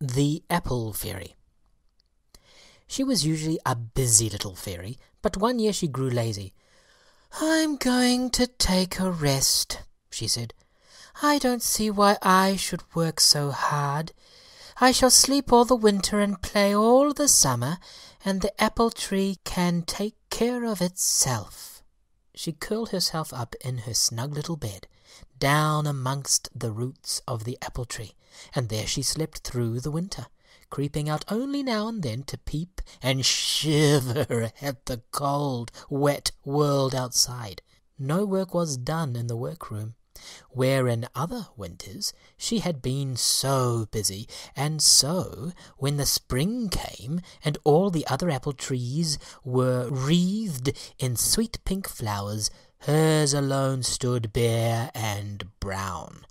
The Apple Fairy. She was usually a busy little fairy, but one year she grew lazy. "I'm going to take a rest," she said. "I don't see why I should work so hard. I shall sleep all the winter and play all the summer, and the apple tree can take care of itself." She curled herself up in her snug little bed, down amongst the roots of the apple tree, and there she slept through the winter, creeping out only now and then to peep and shiver at the cold, wet world outside. No work was done in the workroom, where in other winters she had been so busy, and so, when the spring came and all the other apple trees were wreathed in sweet pink flowers, hers alone stood bare and brown.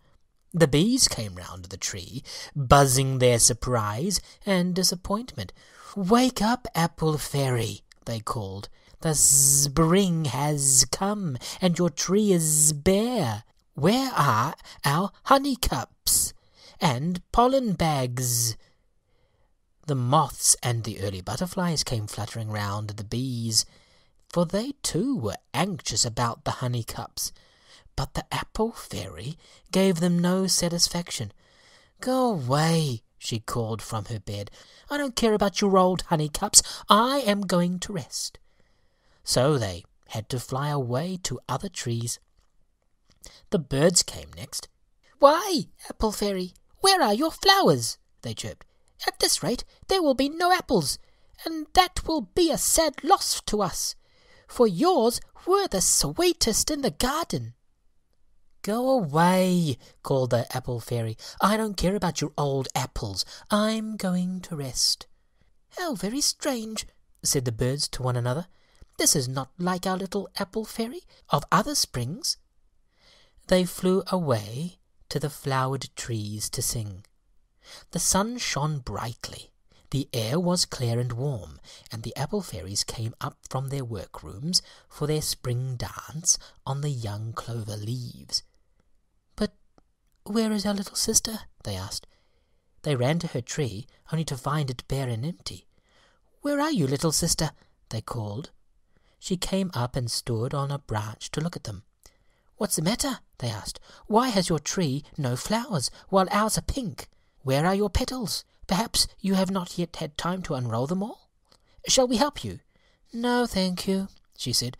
The bees came round the tree, buzzing their surprise and disappointment. "Wake up, Apple Fairy," they called. "The spring has come, and your tree is bare. Where are our honeycups and pollen bags?" The moths and the early butterflies came fluttering round the bees, for they too were anxious about the honeycups. But the Apple Fairy gave them no satisfaction. "Go away," she called from her bed. "I don't care about your old honeycups. I am going to rest." So they had to fly away to other trees. The birds came next. "Why, Apple Fairy, where are your flowers?" they chirped. "At this rate there will be no apples, and that will be a sad loss to us, for yours were the sweetest in the garden." "Go away," called the Apple Fairy. "I don't care about your old apples. I'm going to rest." "How very strange," said the birds to one another. "This is not like our little Apple Fairy of other springs." They flew away to the flowered trees to sing. The sun shone brightly. The air was clear and warm, and the apple fairies came up from their workrooms for their spring dance on the young clover leaves. "Where is our little sister?" they asked. They ran to her tree, only to find it bare and empty. "Where are you, little sister?" they called. She came up and stood on a branch to look at them. "What's the matter?" they asked. "Why has your tree no flowers, while ours are pink? Where are your petals? Perhaps you have not yet had time to unroll them all? Shall we help you?" "No, thank you," she said.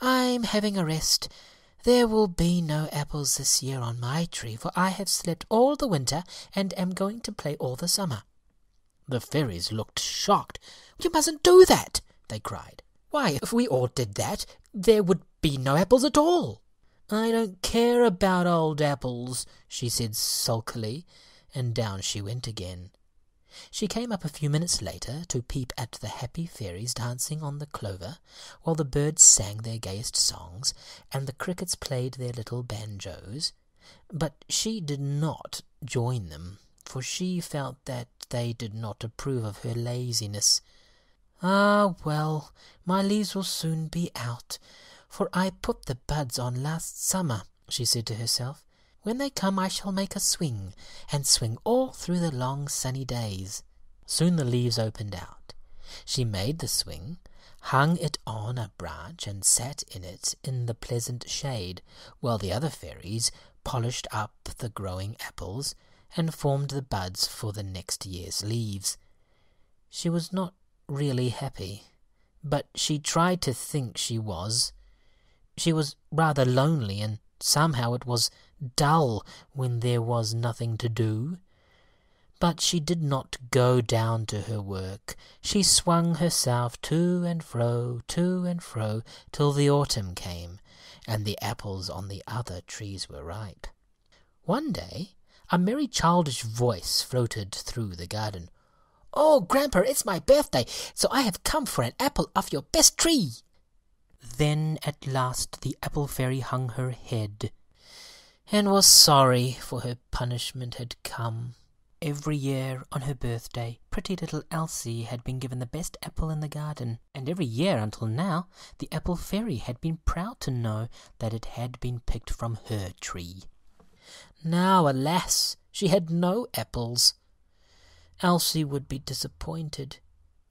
"I'm having a rest. There will be no apples this year on my tree, for I have slept all the winter and am going to play all the summer." The fairies looked shocked. "You mustn't do that," they cried. "Why, if we all did that, there would be no apples at all." "I don't care about old apples," she said sulkily, and down she went again. She came up a few minutes later to peep at the happy fairies dancing on the clover, while the birds sang their gayest songs, and the crickets played their little banjos. But she did not join them, for she felt that they did not approve of her laziness. "Ah, well, my leaves will soon be out, for I put the buds on last summer," she said to herself. "When they come I shall make a swing, and swing all through the long sunny days." Soon the leaves opened out. She made the swing, hung it on a branch, and sat in it in the pleasant shade, while the other fairies polished up the growing apples and formed the buds for the next year's leaves. She was not really happy, but she tried to think she was. She was rather lonely, and somehow it was dull when there was nothing to do. But she did not go down to her work. She swung herself to and fro, till the autumn came, and the apples on the other trees were ripe. One day a merry childish voice floated through the garden. "Oh, Grandpa, it's my birthday, so I have come for an apple off your best tree." Then at last the Apple Fairy hung her head, and was sorry, for her punishment had come. Every year on her birthday, pretty little Elsie had been given the best apple in the garden, and every year until now, the Apple Fairy had been proud to know that it had been picked from her tree. Now, alas, she had no apples. Elsie would be disappointed,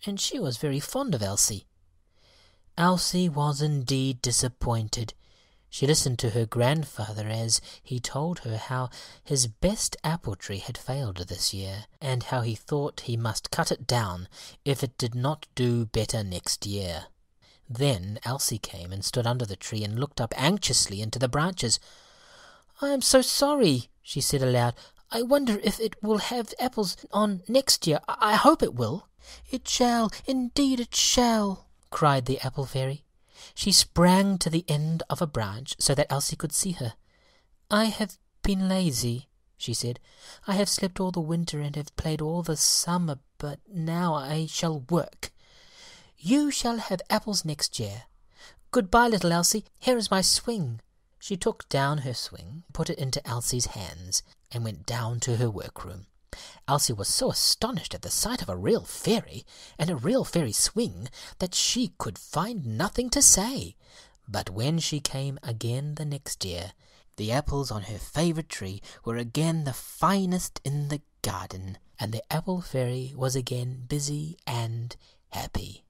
and she was very fond of Elsie. Elsie was indeed disappointed. She listened to her grandfather as he told her how his best apple tree had failed this year, and how he thought he must cut it down if it did not do better next year. Then Elsie came and stood under the tree and looked up anxiously into the branches. "I am so sorry," she said aloud. "I wonder if it will have apples on next year. I hope it will." "It shall, indeed it shall," cried the apple fairy. She sprang to the end of a branch so that Elsie could see her. "I have been lazy," she said. "I have slept all the winter and have played all the summer, but now I shall work. You shall have apples next year. Goodbye, little Elsie. Here is my swing." She took down her swing, put it into Elsie's hands, and went down to her workroom. Elsie was so astonished at the sight of a real fairy and a real fairy swing that she could find nothing to say. But when she came again the next year, the apples on her favourite tree were again the finest in the garden, and the apple fairy was again busy and happy.